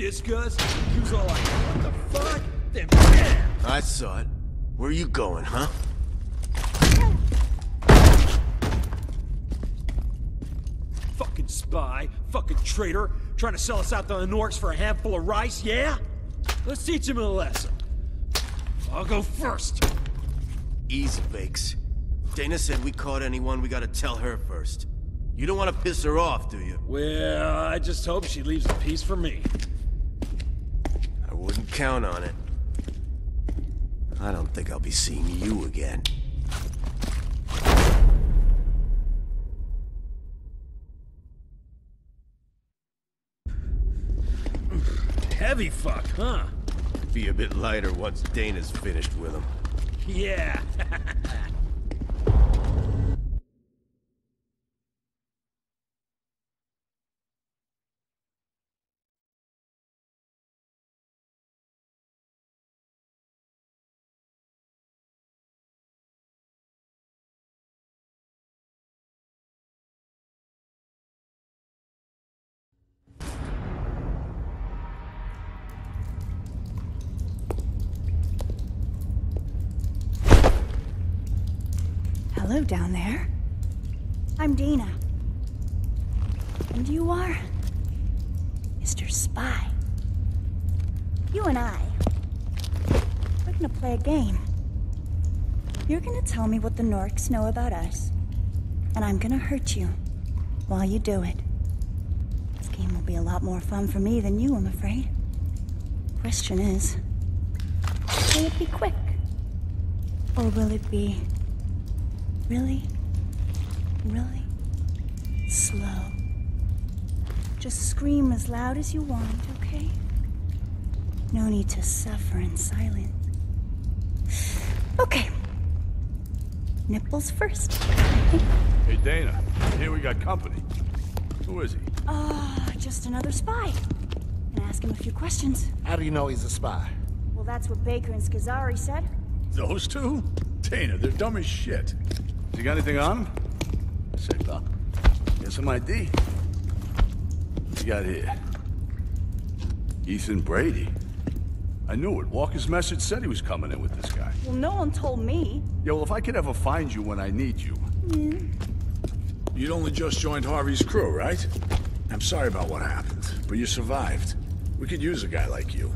Ciscos? You was all like, what the fuck? Then bam! I saw it. Where are you going, huh? Fucking spy, fucking traitor, trying to sell us out to the Norks for a handful of rice, yeah? Let's teach him a lesson. I'll go first. Easy, Bakes. Dana said we caught anyone, we gotta tell her first. You don't want to piss her off, do you? Well, I just hope she leaves a piece for me. I wouldn't count on it. I don't think I'll be seeing you again. Heavy fuck, huh? Be a bit lighter once Dana's finished with him. Yeah. Hello down there. I'm Dana. And you are? Mr. Spy. You and I, we're gonna play a game. You're gonna tell me what the Norks know about us, and I'm gonna hurt you while you do it. This game will be a lot more fun for me than you, I'm afraid. Question is, will it be quick? Or will it be really slow? Just scream as loud as you want, okay? No need to suffer in silence. Okay. Nipples first. Hey, Dana. Here we got company. Who is he? Just another spy. Gonna ask him a few questions. How do you know he's a spy? Well, that's what Baker and Skizari said. Those two? Dana, they're dumb as shit. You got anything on him? Check up. Get some ID. What you got here? Ethan Brady. I knew it. Walker's message said he was coming in with this guy. Well, no one told me. Yeah, well, if I could ever find you when I need you. You'd only just joined Harvey's crew, right? I'm sorry about what happened, but you survived. We could use a guy like you.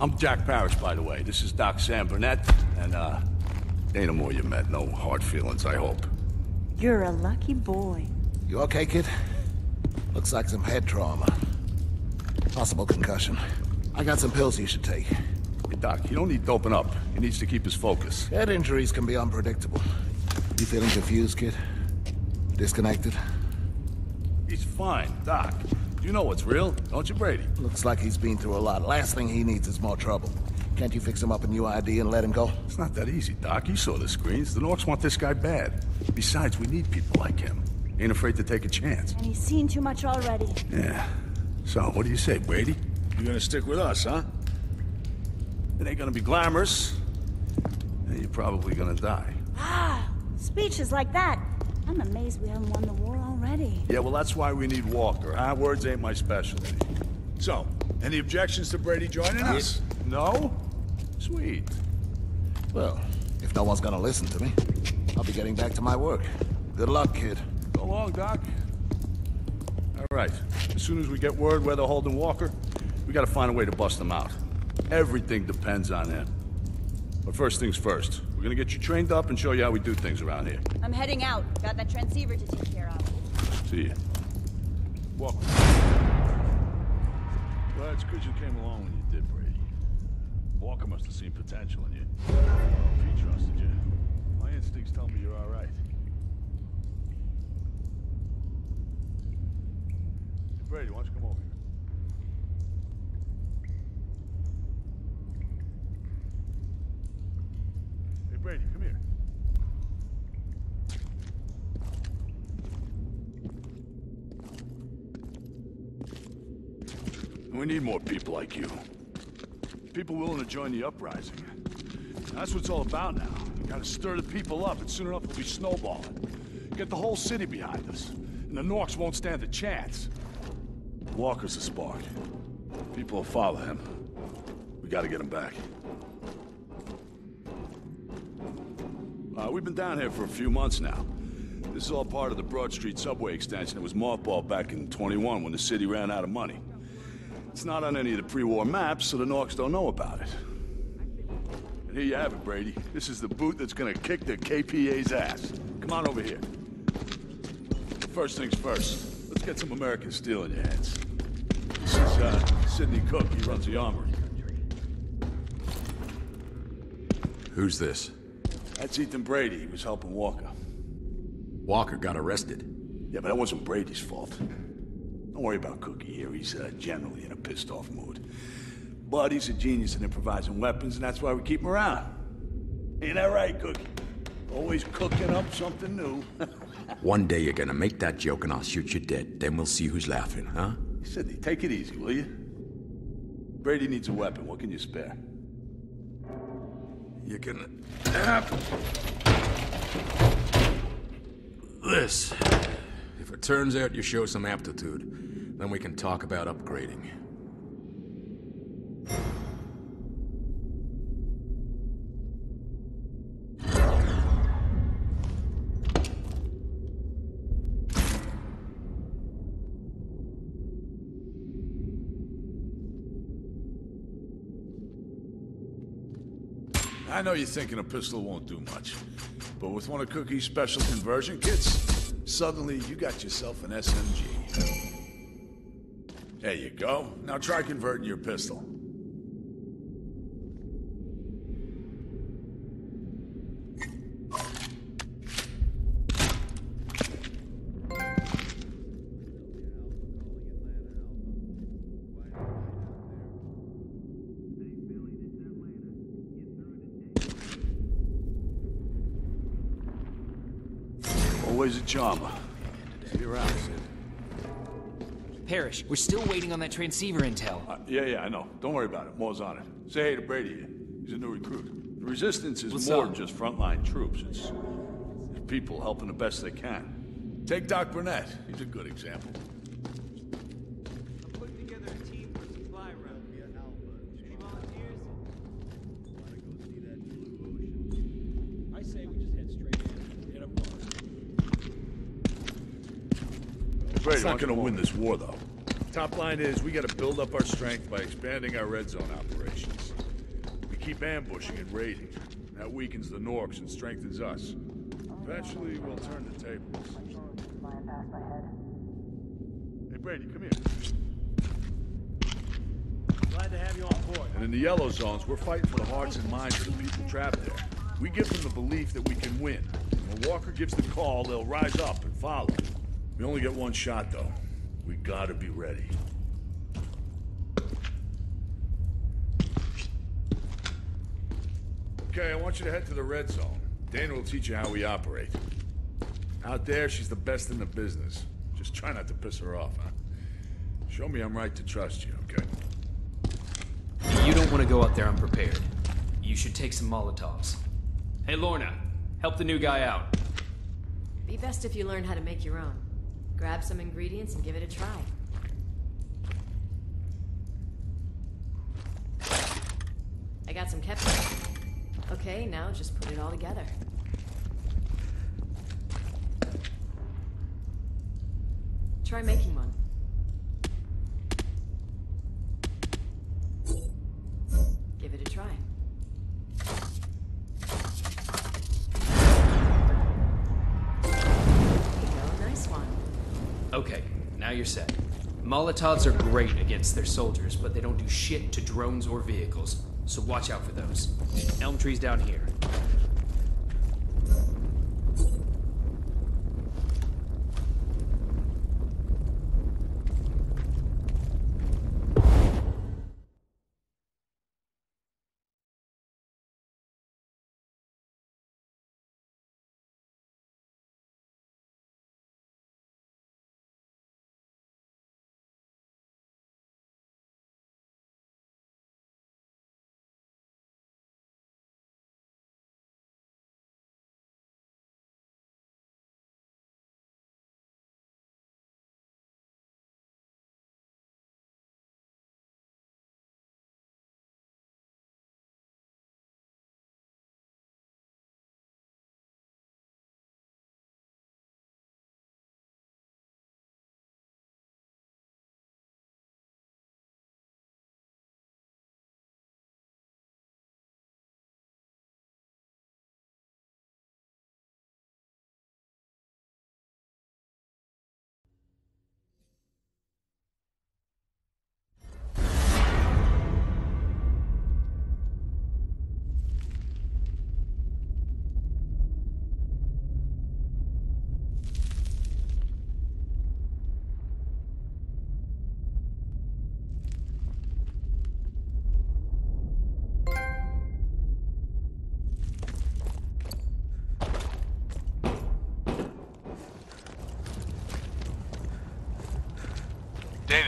I'm Jack Parrish, by the way. This is Doc Sam Burnett, and, Dana Moore you met. No hard feelings, I hope. You're a lucky boy. You okay, kid? Looks like some head trauma. Possible concussion. I got some pills you should take. Hey, Doc, you don't need doping up. He needs to keep his focus. Head injuries can be unpredictable. You feeling confused, kid? Disconnected? He's fine, Doc. You know what's real, don't you, Brady? Looks like he's been through a lot. Last thing he needs is more trouble. Can't you fix him up a new ID and let him go? It's not that easy, Doc. You saw the screens. The Norks want this guy bad. Besides, we need people like him. Ain't afraid to take a chance. And he's seen too much already. Yeah. So, what do you say, Brady? You're gonna stick with us, huh? It ain't gonna be glamorous. And you're probably gonna die. Ah! Speeches like that. I'm amazed we haven't won the war already. Yeah, well, that's why we need Walker. Our words ain't my specialty. So, any objections to Brady joining us? No? Sweet. Well, if no one's gonna listen to me, I'll be getting back to my work. Good luck, kid. Go long, Doc. All right. As soon as we get word where they're holding Walker, we gotta find a way to bust them out. Everything depends on him. But first things first. We're gonna get you trained up and show you how we do things around here. I'm heading out. Got that transceiver to take care of. See ya. Walker. Well, it's good you came along when you did, Brady. Walker must have seen potential in you. I don't know if he trusted you. My instincts tell me you're all right. Hey, Brady, why don't you come over here? Hey, Brady, come here. We need more people like you. People willing to join the uprising. That's what it's all about now. You gotta stir the people up, and soon enough we'll be snowballing. Get the whole city behind us, and the Norks won't stand a chance. Walker's a spark. People will follow him. We gotta get him back. We've been down here for a few months now. This is all part of the Broad Street subway extension that was mothballed back in 21 when the city ran out of money. It's not on any of the pre-war maps, so the Norks don't know about it. And here you have it, Brady. This is the boot that's gonna kick the KPA's ass. Come on over here. First things first, let's get some American steel in your hands. This is Sidney Cook. He runs the armory. Who's this? That's Ethan Brady. He was helping Walker. Walker got arrested. Yeah, but that wasn't Brady's fault. Don't worry about Cookie here. He's generally in a pissed-off mood. But he's a genius in improvising weapons, and that's why we keep him around. Ain't that right, Cookie? Always cooking up something new. One day you're gonna make that joke and I'll shoot you dead. Then we'll see who's laughing, huh? Sidney, take it easy, will you? Brady needs a weapon. What can you spare? You can have this. If it turns out you show some aptitude, then we can talk about upgrading. I know you're thinking a pistol won't do much, but with one of Cookie's special conversion kits, suddenly you got yourself an SMG. There you go. Now try converting your pistol. Always a charmer. See you around, Sid. Parrish, we're still waiting on that transceiver intel. Yeah, I know. Don't worry about it. Moore's on it. Say hey to Brady here. He's a new recruit. The Resistance is more than just frontline troops. It's people helping the best they can. Take Doc Burnett. He's a good example. Brady's not going to win this war, though. Top line is, we got to build up our strength by expanding our red zone operations. We keep ambushing and raiding. That weakens the Norks and strengthens us. Eventually, we'll turn the tables. Hey, Brady, come here. Glad to have you on board. And in the yellow zones, we're fighting for the hearts and minds of the people trapped there. We give them the belief that we can win. When Walker gives the call, they'll rise up and follow. We only get one shot, though. We gotta be ready. Okay, I want you to head to the red zone. Dana will teach you how we operate. Out there, she's the best in the business. Just try not to piss her off, huh? Show me I'm right to trust you, okay? You don't want to go out there unprepared. You should take some Molotovs. Hey, Lorna, help the new guy out. Be best if you learn how to make your own. Grab some ingredients and give it a try. I got some ketchup. Okay, now just put it all together. Try making one. Give it a try. Okay, now you're set. Molotovs are great against their soldiers, but they don't do shit to drones or vehicles, so watch out for those. Elm tree's down here.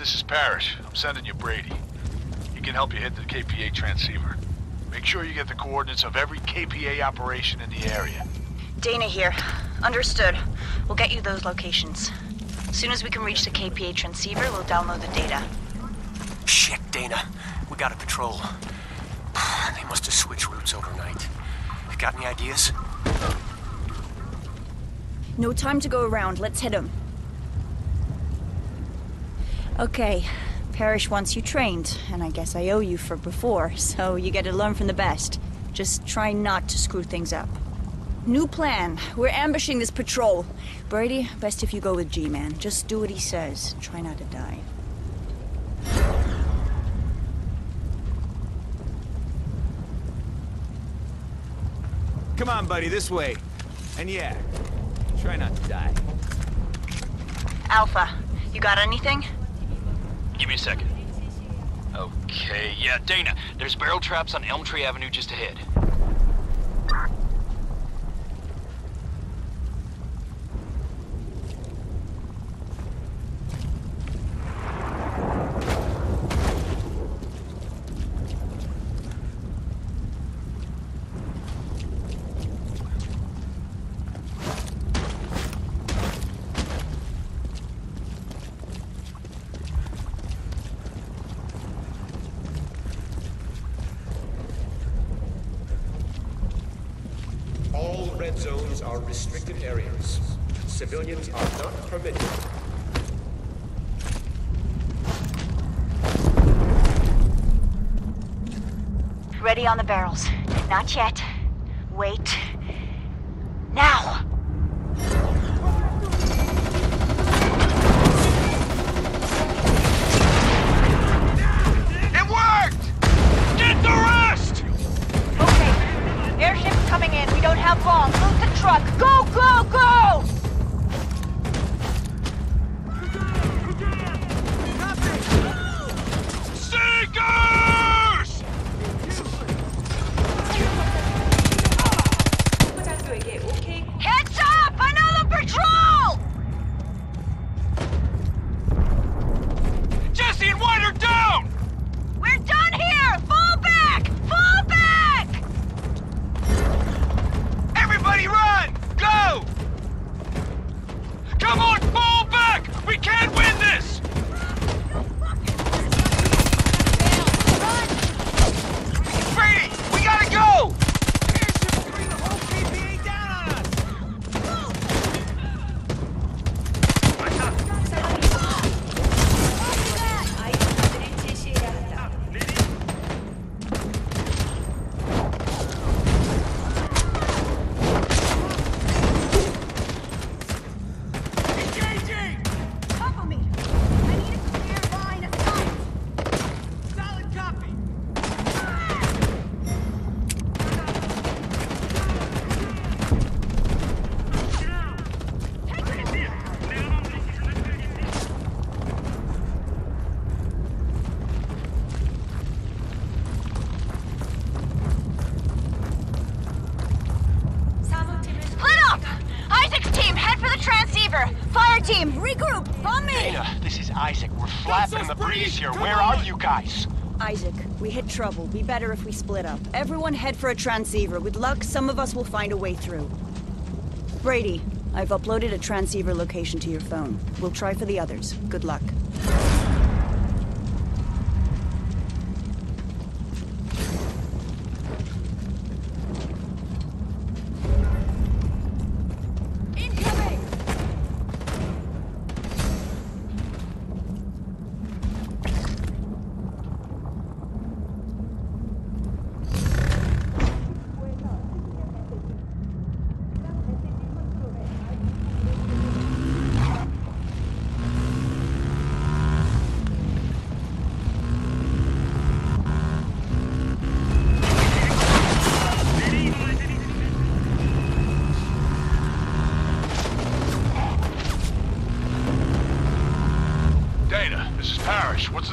this is Parrish. I'm sending you Brady. He can help you hit the KPA transceiver. Make sure you get the coordinates of every KPA operation in the area. Dana here. Understood. We'll get you those locations. As soon as we can reach the KPA transceiver, we'll download the data. Shit, Dana. We got a patrol. They must have switched routes overnight. Got any ideas? No time to go around. Let's hit him. Okay. Parrish wants you trained, and I guess I owe you for before, so you get to learn from the best. Just try not to screw things up. New plan. We're ambushing this patrol. Brady, best if you go with G-Man. Just do what he says. Try not to die. Come on, buddy, this way. And yeah, try not to die. Alpha, you got anything? Give me a second. Okay, yeah, Dana, there's barrel traps on Elm Tree Avenue just ahead. Zones are restricted areas. Civilians are not permitted. Ready on the barrels. Not yet. Wait. Now! It worked! Get the rest! Okay. Airship's coming in. We don't have long. Truck. Go, go, go! Seekers! Heads up! Another patrol! Jesse and White are down! We're done here! Fall back! Fall back! Everybody run! Go! Come on, fall back! We can't win this! Brady, we gotta go! Parachute threw the whole KPA down on Team, regroup! On me! Dana, this is Isaac. We're flapping in the breeze here. Where are you guys? Isaac, we hit trouble. Be better if we split up. Everyone head for a transceiver. With luck, some of us will find a way through. Brady, I've uploaded a transceiver location to your phone. We'll try for the others. Good luck.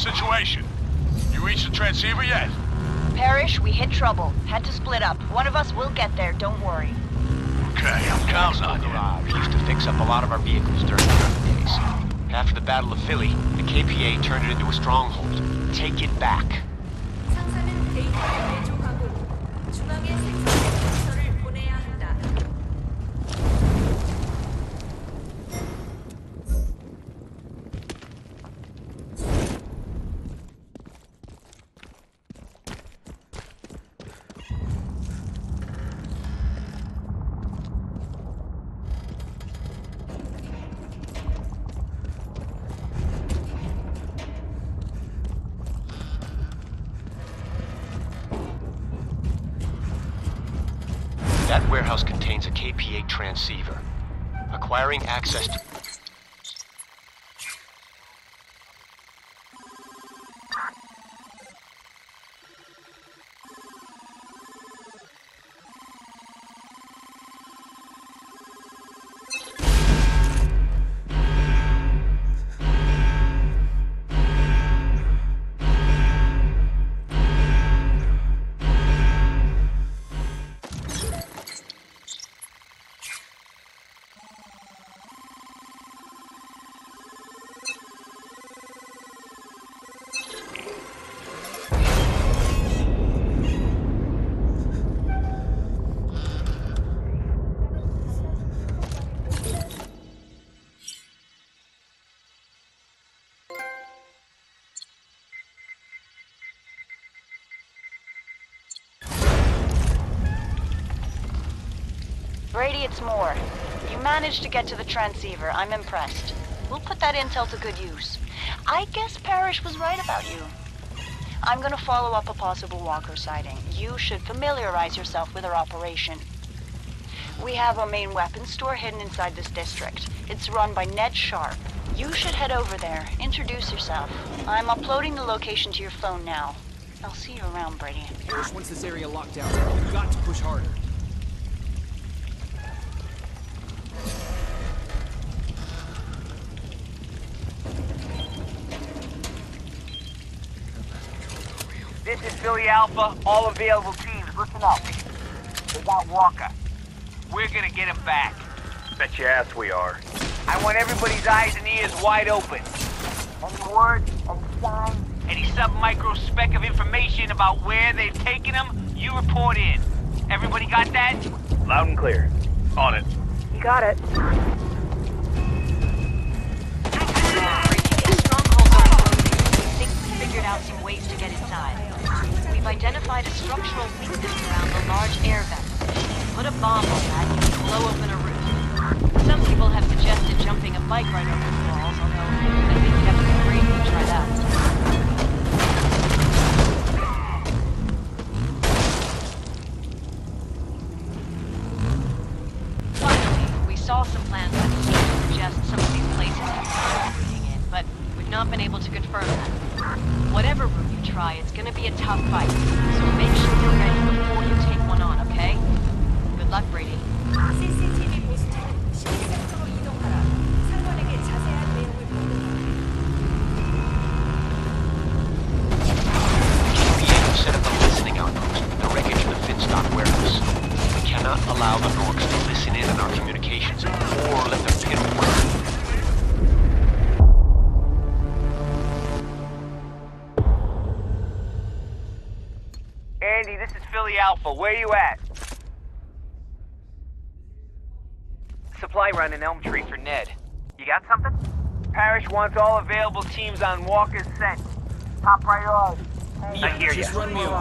Situation. You reached the transceiver yet? Parrish, we hit trouble. Had to split up. One of us will get there, don't worry. Okay, I'm cousing on you. We used to fix up a lot of our vehicles during the days. After the Battle of Philly, the KPA turned it into a stronghold. Take it back. That warehouse contains a KPA transceiver. Acquiring access to... Brady, it's Moore. You managed to get to the transceiver. I'm impressed. We'll put that intel to good use. I guess Parrish was right about you. I'm gonna follow up a possible Walker sighting. You should familiarize yourself with her operation. We have a main weapons store hidden inside this district. It's run by Ned Sharp. You should head over there. Introduce yourself. I'm uploading the location to your phone now. I'll see you around, Brady. Parrish wants this area locked down. We've got to push harder. This is Billy Alpha, all available teams, listen up. They got Walker. We're gonna get him back. Bet your ass we are. I want everybody's eyes and ears wide open. Any words, any signs? Any sub-micro speck of information about where they've taken him, you report in. Everybody got that? Loud and clear. On it. You got it. Figured out some ways to get inside. We've identified a structural weakness around the large air vent. Put a bomb on that and blow open a roof. Some people have suggested jumping a bike right over the walls, although I think Captain Brady would try that. It's gonna be a tough fight, so make sure you're ready before you take one on, okay? Good luck, Brady. KPA set up a listening outpost in the wreckage of the Finstock warehouse. We cannot allow the Norks to listen in on our communications or let them pin away. Alpha, where you at? Supply run in Elm Tree for Ned. You got something? Parrish wants all available teams on Walker's scent. Top priority. I hear you. As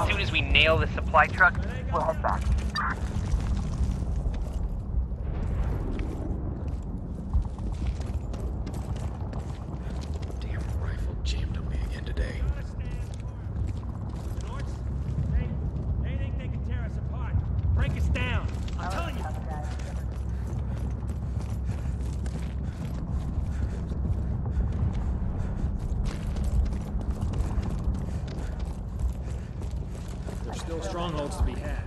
soon as we nail the supply truck, we'll head back. Still strongholds to be had.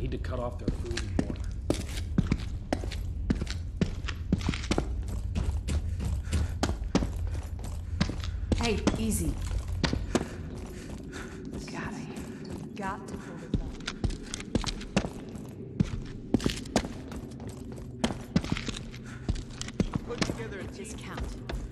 Need to cut off their food and water. Hey, easy. Got to pull this off. Put together a discount.